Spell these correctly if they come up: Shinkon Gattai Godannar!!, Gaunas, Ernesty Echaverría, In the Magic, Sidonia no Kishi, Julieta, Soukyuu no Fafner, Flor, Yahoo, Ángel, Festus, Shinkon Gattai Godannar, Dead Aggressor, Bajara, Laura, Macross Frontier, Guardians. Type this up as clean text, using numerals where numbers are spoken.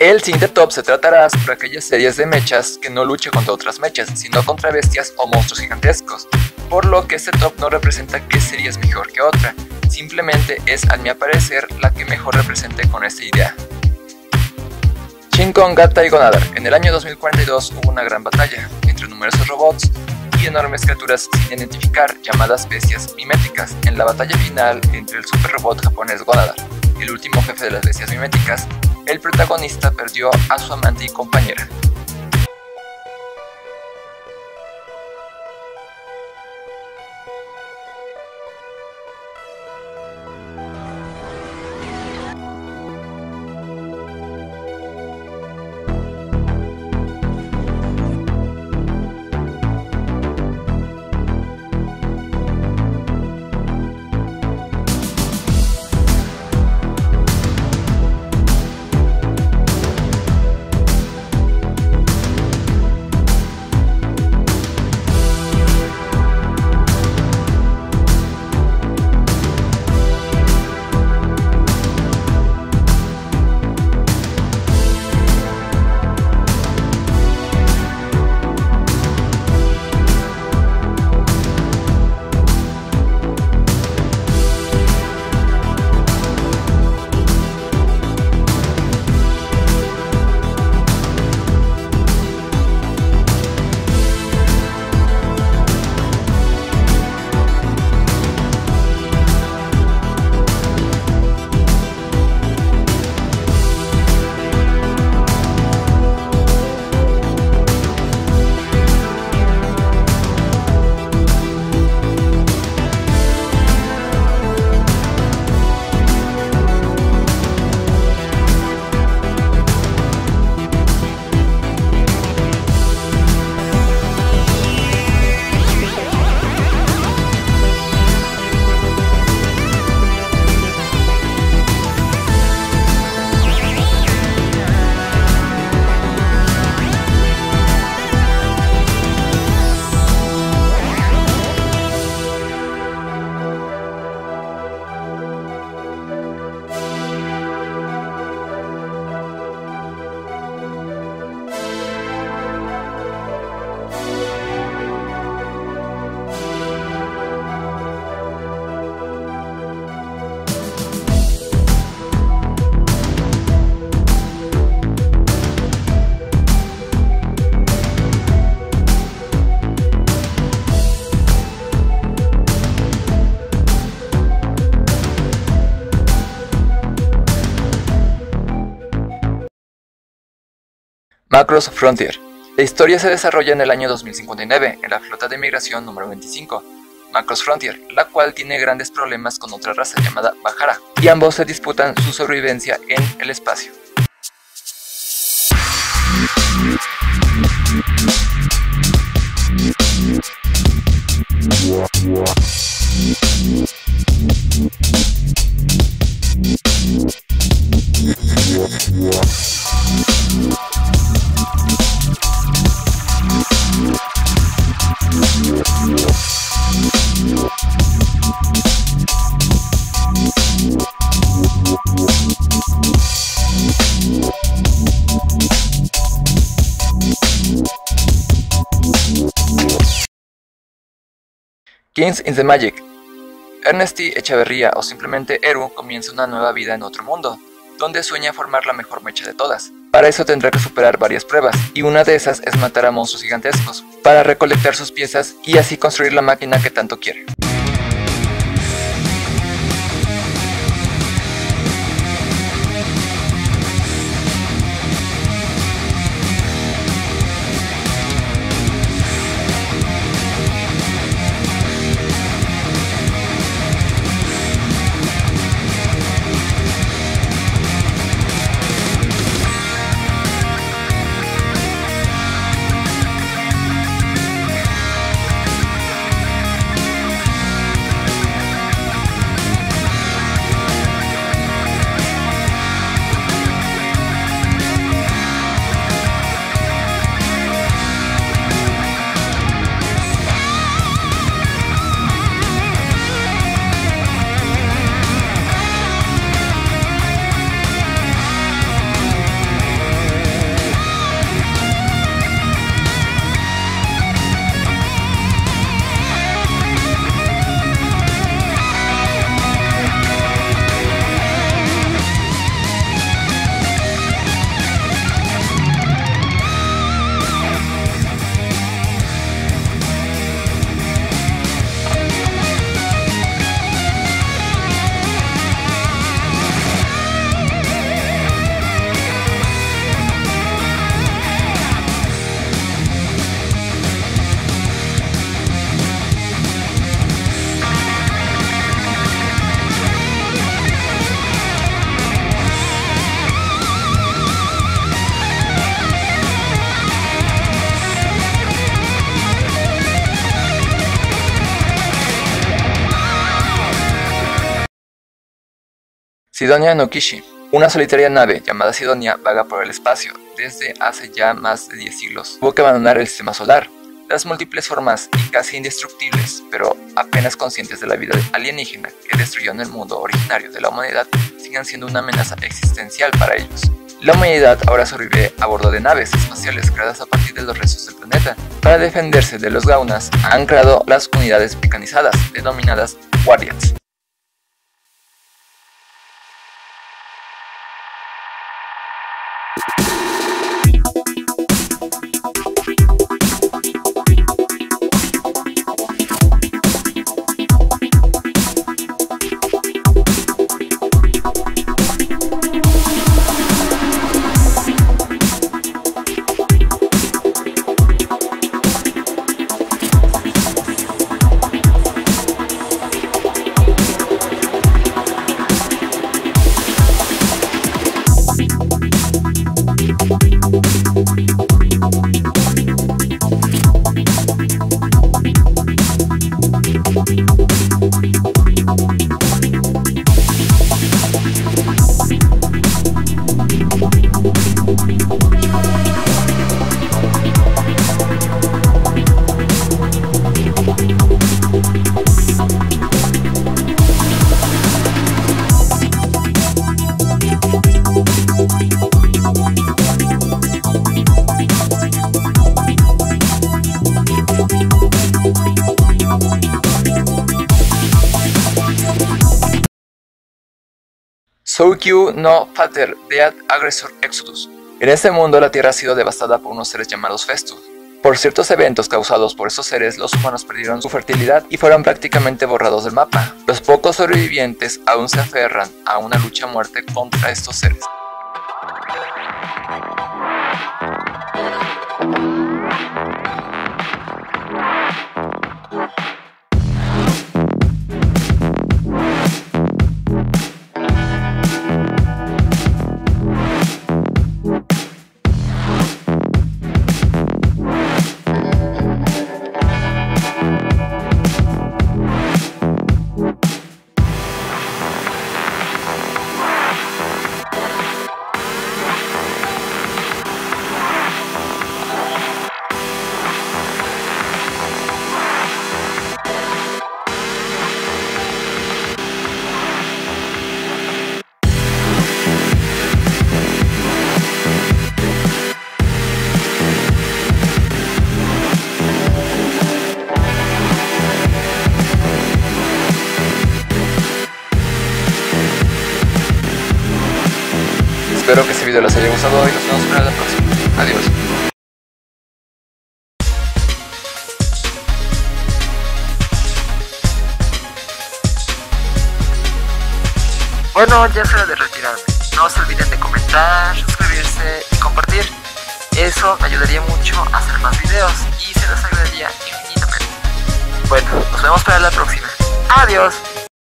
El siguiente top se tratará sobre aquellas series de mechas que no lucha contra otras mechas, sino contra bestias o monstruos gigantescos, por lo que este top no representa qué serie es mejor que otra, simplemente es, a mi parecer, la que mejor represente con esta idea. Shinkon Gattai Godannar!!. En el año 2042 hubo una gran batalla entre numerosos robots y enormes criaturas sin identificar, llamadas bestias miméticas, en la batalla final entre el super robot japonés Godannar, el último jefe de las bestias miméticas. El protagonista perdió a su amante y compañera. Macross Frontier. La historia se desarrolla en el año 2059, en la flota de migración número 25, Macross Frontier, la cual tiene grandes problemas con otra raza llamada Bajara, y ambos se disputan su sobrevivencia en el espacio. In the Magic. Ernesty Echaverría, o simplemente Eru, comienza una nueva vida en otro mundo, donde sueña formar la mejor mecha de todas. Para eso tendrá que superar varias pruebas, y una de esas es matar a monstruos gigantescos, para recolectar sus piezas y así construir la máquina que tanto quiere. Sidonia no Kishi. Una solitaria nave llamada Sidonia vaga por el espacio desde hace ya más de 10 siglos. Tuvo que abandonar el sistema solar. Las múltiples formas casi indestructibles, pero apenas conscientes de la vida alienígena que destruyeron el mundo originario de la humanidad, siguen siendo una amenaza existencial para ellos. La humanidad ahora sobrevive a bordo de naves espaciales creadas a partir de los restos del planeta. Para defenderse de los Gaunas, han creado las unidades mecanizadas, denominadas Guardians. Soukyuu no Fafner: Dead Aggressor - Exodus. En este mundo la Tierra ha sido devastada por unos seres llamados Festus. Por ciertos eventos causados por estos seres, los humanos perdieron su fertilidad y fueron prácticamente borrados del mapa. Los pocos sobrevivientes aún se aferran a una lucha a muerte contra estos seres. Espero que este video les haya gustado y nos vemos para la próxima. Adiós. Bueno, ya es hora de retirarme. No se olviden de comentar, suscribirse y compartir. Eso me ayudaría mucho a hacer más videos y se los agradecería infinitamente. Bueno, nos vemos para la próxima. Adiós.